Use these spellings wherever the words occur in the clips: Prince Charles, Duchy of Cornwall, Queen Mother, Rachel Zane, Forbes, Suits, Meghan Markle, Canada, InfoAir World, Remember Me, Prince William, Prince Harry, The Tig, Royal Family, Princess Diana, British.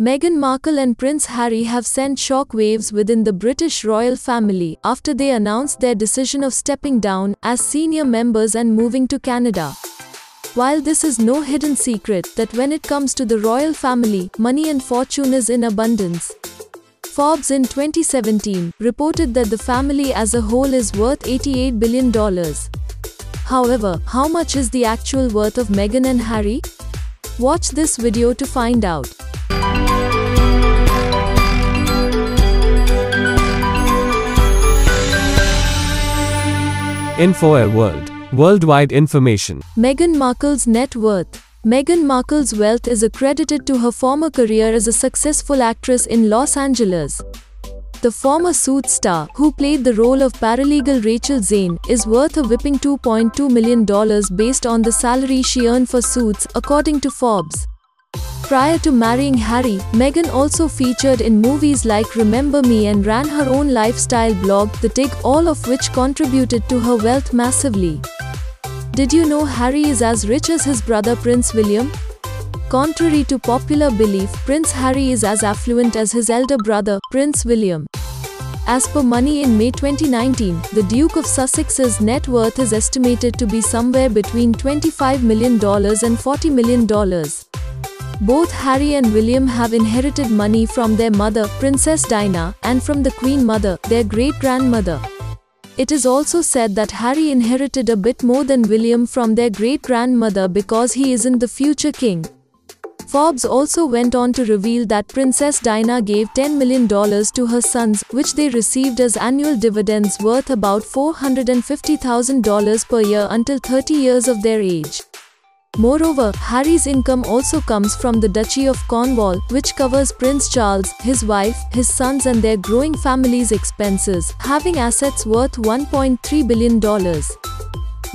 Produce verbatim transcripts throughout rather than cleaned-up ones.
Meghan Markle and Prince Harry have sent shockwaves within the British royal family after they announced their decision of stepping down as senior members and moving to Canada. While this is no hidden secret that when it comes to the royal family, money and fortune is in abundance. Forbes in twenty seventeen reported that the family as a whole is worth eighty-eight billion dollars. However, how much is the actual worth of Meghan and Harry? Watch this video to find out. InfoAir World. Worldwide information. Meghan Markle's net worth. Meghan Markle's wealth is accredited to her former career as a successful actress in Los Angeles. The former Suits star, who played the role of paralegal Rachel Zane, is worth a whopping two point two million dollars based on the salary she earned for Suits, according to Forbes. Prior to marrying Harry, Meghan also featured in movies like Remember Me and ran her own lifestyle blog, The Tig, all of which contributed to her wealth massively. Did you know Harry is as rich as his brother Prince William? Contrary to popular belief, Prince Harry is as affluent as his elder brother, Prince William. As per Money in May twenty nineteen, the Duke of Sussex's net worth is estimated to be somewhere between twenty-five million dollars and forty million dollars. Both Harry and William have inherited money from their mother, Princess Diana, and from the Queen Mother, their great-grandmother. It is also said that Harry inherited a bit more than William from their great-grandmother because he isn't the future king. Forbes also went on to reveal that Princess Diana gave ten million dollars to her sons, which they received as annual dividends worth about four hundred fifty thousand dollars per year until thirty years of their age. Moreover, Harry's income also comes from the Duchy of Cornwall, which covers Prince Charles, his wife, his sons and their growing family's expenses, having assets worth one point three billion dollars.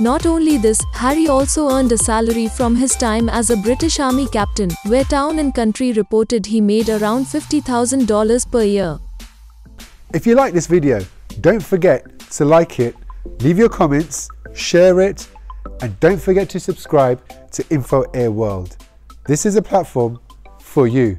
Not only this, Harry also earned a salary from his time as a British Army captain, where Town and Country reported he made around fifty thousand dollars per year. If you like this video, don't forget to like it, leave your comments, share it, and don't forget to subscribe to InfoAir World. This is a platform for you.